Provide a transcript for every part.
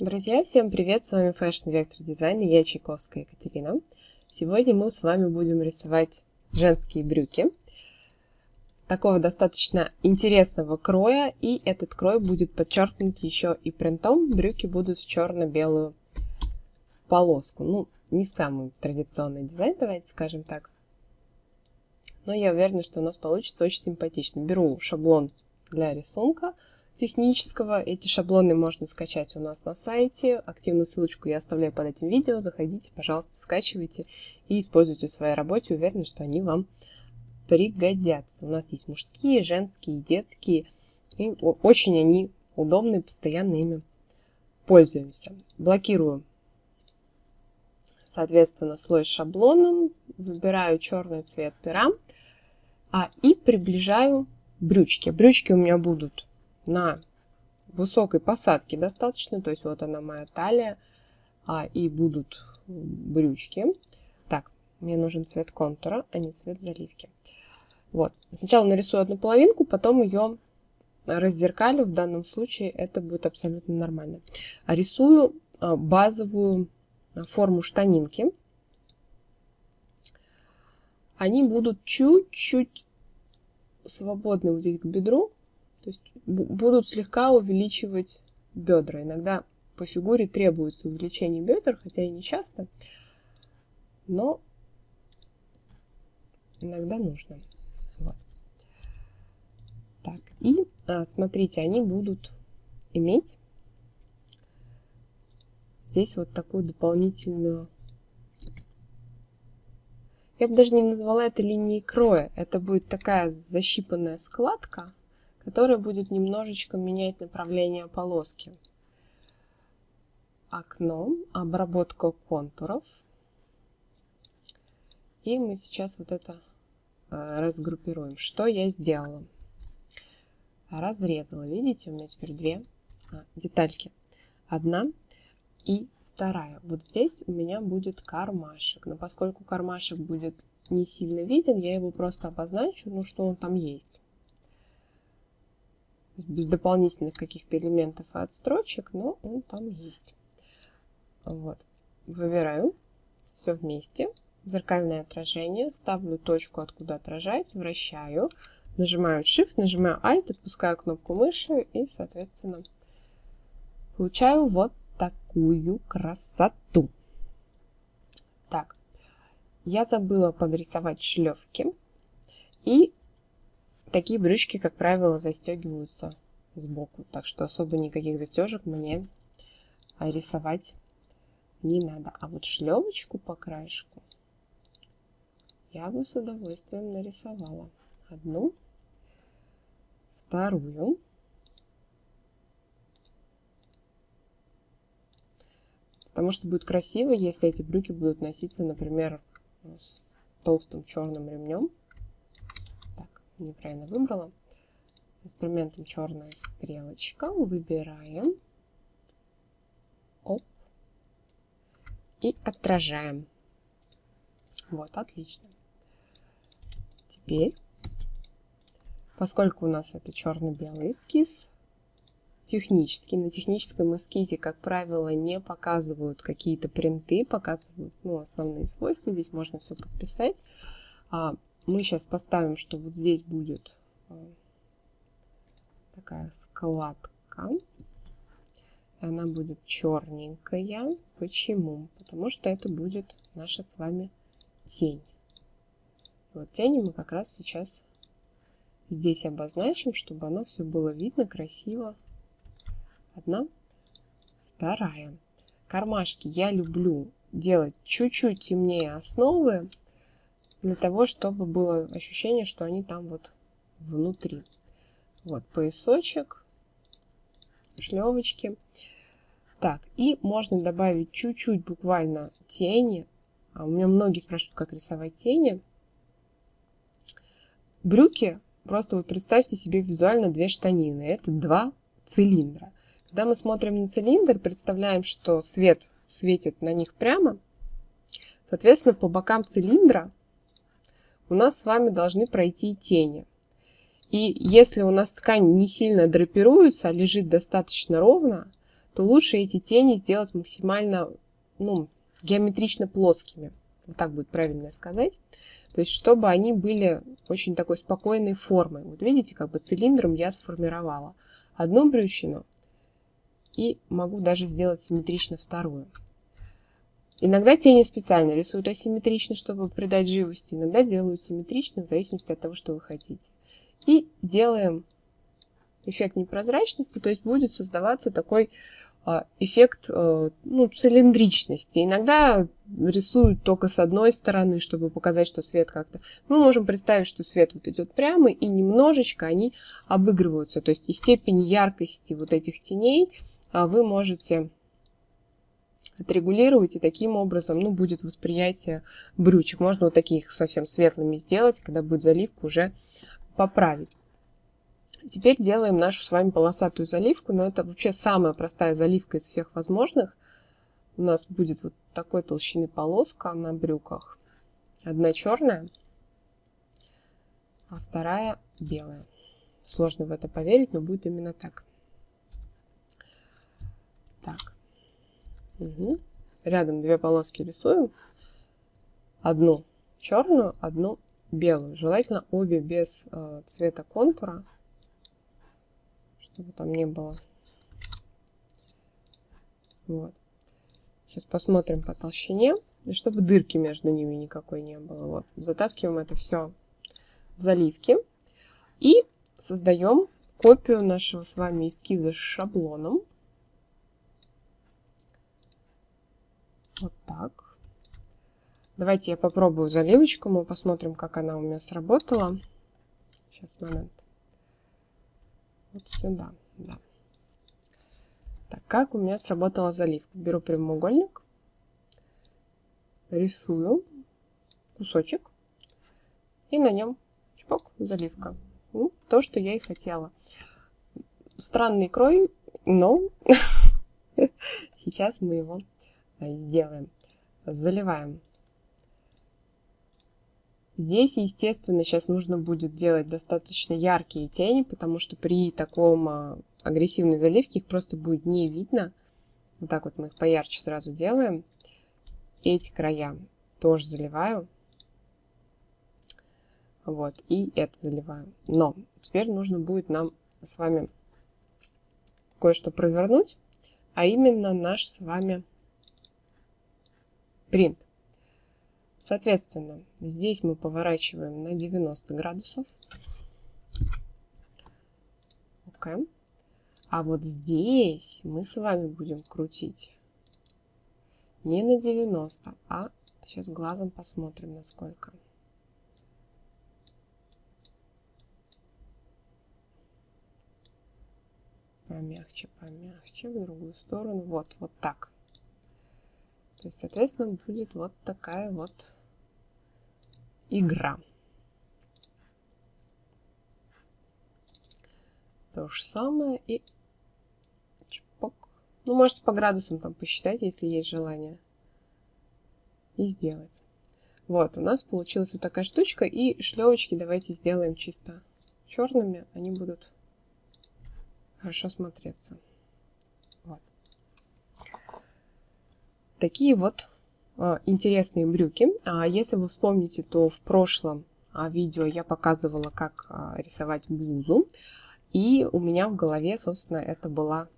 Друзья, всем привет! С вами Fashion Vector Design, и я Чайковская Екатерина. Сегодня мы с вами будем рисовать женские брюки такого достаточно интересного кроя, и этот крой будет подчеркнут еще и принтом. Брюки будут в черно-белую полоску. Ну, не самый традиционный дизайн, давайте скажем так. Но я уверена, что у нас получится очень симпатично. Беру шаблон для рисунка технического. Эти шаблоны можно скачать у нас на сайте. Активную ссылочку я оставляю под этим видео. Заходите, пожалуйста, скачивайте и используйте в своей работе. Уверена, что они вам пригодятся. У нас есть мужские, женские, детские. И очень они удобны, постоянно ими пользуемся. Блокирую, соответственно, слой с шаблоном. Выбираю черный цвет пера и приближаю брючки. Брючки у меня будут на высокой посадке достаточно, то есть вот она моя талия, и будут брючки. Так, мне нужен цвет контура, а не цвет заливки. Вот, сначала нарисую одну половинку, потом ее раззеркалю, в данном случае это будет абсолютно нормально. Рисую базовую форму штанинки. Они будут чуть-чуть свободны вот здесь к бедру. То есть будут слегка увеличивать бедра. Иногда по фигуре требуется увеличение бедер, хотя и не часто, но иногда нужно. Вот. Так, и смотрите, они будут иметь здесь вот такую дополнительную... Я бы даже не назвала это линией кроя. Это будет такая защипанная складка, которая будет немножечко менять направление полоски. Окно, обработка контуров. И мы сейчас вот это разгруппируем. Что я сделала? Разрезала. Видите, у меня теперь две детальки. Одна и вторая. Вот здесь у меня будет кармашек. Но поскольку кармашек будет не сильно виден, я его просто обозначу, ну что он там есть. Без дополнительных каких-то элементов и отстрочек, но он там есть. Вот. Выбираю все вместе. Зеркальное отражение. Ставлю точку, откуда отражать. Вращаю. Нажимаю Shift, нажимаю Alt, отпускаю кнопку мыши и, соответственно, получаю вот такую красоту. Так. Я забыла подрисовать шлёвки. И такие брючки, как правило, застегиваются сбоку, так что особо никаких застежек мне рисовать не надо. А вот шлевочку по краешку я бы с удовольствием нарисовала. Одну, вторую. Потому что будет красиво, если эти брюки будут носиться, например, с толстым черным ремнем. Неправильно выбрала. Инструментом черная стрелочка. Выбираем. Оп. И отражаем. Вот, отлично. Теперь, поскольку у нас это черно-белый эскиз, технический. На техническом эскизе, как правило, не показывают какие-то принты, показывают, ну, основные свойства. Здесь можно все подписать. Мы сейчас поставим, что вот здесь будет такая складка. Она будет черненькая. Почему? Потому что это будет наша с вами тень. Вот тени мы как раз сейчас здесь обозначим, чтобы оно все было видно красиво. Одна, вторая. Кармашки я люблю делать чуть-чуть темнее основы, для того, чтобы было ощущение, что они там вот внутри. Вот поясочек, шлевочки. Так, и можно добавить чуть-чуть буквально тени. У меня многие спрашивают, как рисовать тени. Брюки, просто вот представьте себе визуально две штанины. Это два цилиндра. Когда мы смотрим на цилиндр, представляем, что свет светит на них прямо. Соответственно, по бокам цилиндра у нас с вами должны пройти тени. И если у нас ткань не сильно драпируется, а лежит достаточно ровно, то лучше эти тени сделать максимально, геометрично плоскими. Вот так будет правильно сказать. То есть, чтобы они были очень такой спокойной формой. Вот видите, как бы цилиндром я сформировала одну брючину. И могу даже сделать симметрично вторую. Иногда тени специально рисуют асимметрично, чтобы придать живости. Иногда делают симметрично, в зависимости от того, что вы хотите. И делаем эффект непрозрачности, то есть будет создаваться такой эффект цилиндричности. Иногда рисуют только с одной стороны, чтобы показать, что свет как-то... Мы можем представить, что свет вот идет прямо, и немножечко они обыгрываются. То есть и степень яркости вот этих теней вы можете отрегулировать, и таким образом будет восприятие брючек. Можно вот таких совсем светлыми сделать, когда будет заливка, уже поправить. Теперь делаем нашу с вами полосатую заливку, но это вообще самая простая заливка из всех возможных. У нас будет вот такой толщины полоска на брюках. Одна черная, а вторая белая. Сложно в это поверить, но будет именно так. Так. Угу. Рядом две полоски рисуем. Одну черную, одну белую. Желательно обе без цвета контура, чтобы там не было. Вот. Сейчас посмотрим по толщине. И чтобы дырки между ними никакой не было. Вот. Затаскиваем это все в заливки. И создаем копию нашего с вами эскиза с шаблоном. Вот так. Давайте я попробую заливочку. Мы посмотрим, как она у меня сработала. Сейчас, момент. Вот сюда, да. Так, как у меня сработала заливка? Беру прямоугольник, рисую кусочек, и на нем чпок, заливка. Ну, то, что я и хотела. Странный крой, но сейчас мы его сделаем. Заливаем. Здесь, естественно, сейчас нужно будет делать достаточно яркие тени, потому что при таком агрессивной заливке их просто будет не видно. Вот так вот мы их поярче сразу делаем. Эти края тоже заливаю. Вот, и это заливаю. Но теперь нужно будет нам с вами кое-что провернуть, а именно наш с вами принт. Соответственно, здесь мы поворачиваем на 90 градусов. Okay. А вот здесь мы с вами будем крутить не на 90, а сейчас глазом посмотрим, насколько. Помягче, помягче, в другую сторону. Вот, вот так. То есть, соответственно, будет вот такая вот игра. То же самое и чпок. Ну, можете по градусам там посчитать, если есть желание. И сделать. Вот, у нас получилась вот такая штучка. И шлевочки давайте сделаем чисто черными. Они будут хорошо смотреться. Вот. Такие вот интересные брюки. Если вы вспомните, то в прошлом видео я показывала, как рисовать блузу. И у меня в голове, собственно, это была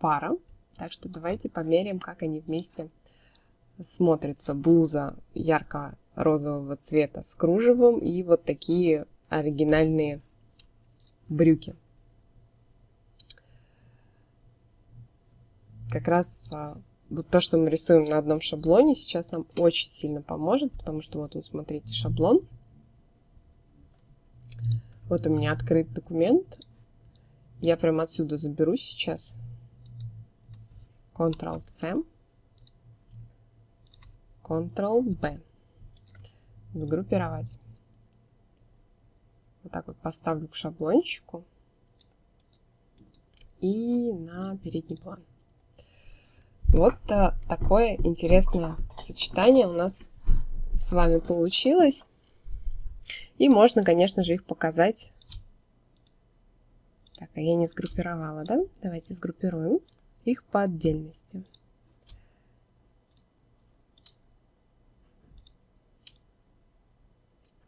пара. Так что давайте померяем, как они вместе смотрятся. Блуза ярко-розового цвета с кружевом и вот такие оригинальные брюки. Как раз... Вот то, что мы рисуем на одном шаблоне, сейчас нам очень сильно поможет, потому что вот он, смотрите, шаблон. Вот у меня открыт документ. Я прямо отсюда заберу сейчас. Ctrl-C. Ctrl-B. Сгруппировать. Вот так вот поставлю к шаблончику. И на передний план. Вот такое интересное сочетание у нас с вами получилось. И можно, конечно же, их показать. Так, а я не сгруппировала, да? Давайте сгруппируем. их по отдельности.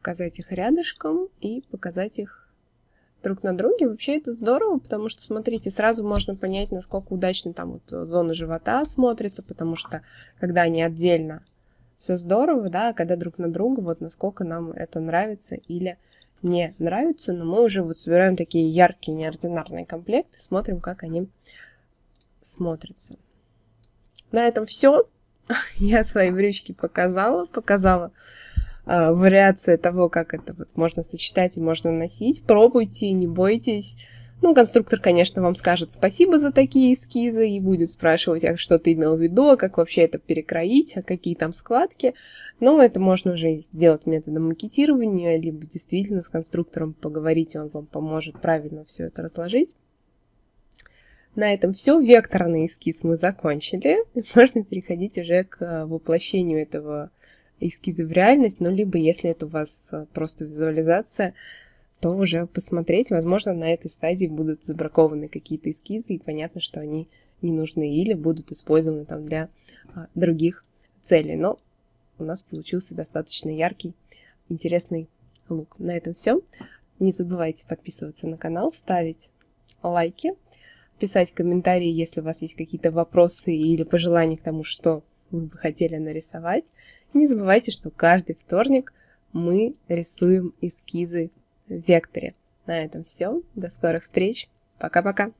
Показать их рядышком и показать их друг на друге. Вообще это здорово, потому что, смотрите, сразу можно понять, насколько удачно там вот зона живота смотрится, потому что когда они отдельно, все здорово, да, а когда друг на друга, вот насколько нам это нравится или не нравится. Но мы уже вот собираем такие яркие, неординарные комплекты, смотрим, как они смотрятся. На этом все. Я свои брючки показала. Вариация того, как это вот можно сочетать и можно носить. Пробуйте, не бойтесь. Ну, конструктор, конечно, вам скажет спасибо за такие эскизы и будет спрашивать, а что ты имел в виду, а как вообще это перекроить, а какие там складки. Но это можно уже сделать методом макетирования, либо действительно с конструктором поговорить, и он вам поможет правильно все это разложить. На этом все. Векторный эскиз мы закончили. Можно переходить уже к воплощению этого эскизы в реальность, ну, либо если это у вас просто визуализация, то уже посмотреть, возможно, на этой стадии будут забракованы какие-то эскизы, и понятно, что они не нужны или будут использованы там для других целей. Но у нас получился достаточно яркий, интересный лук. На этом все. Не забывайте подписываться на канал, ставить лайки, писать комментарии, если у вас есть какие-то вопросы или пожелания к тому, что вы бы хотели нарисовать. Не забывайте, что каждый вторник мы рисуем эскизы в векторе. На этом все. До скорых встреч. Пока-пока.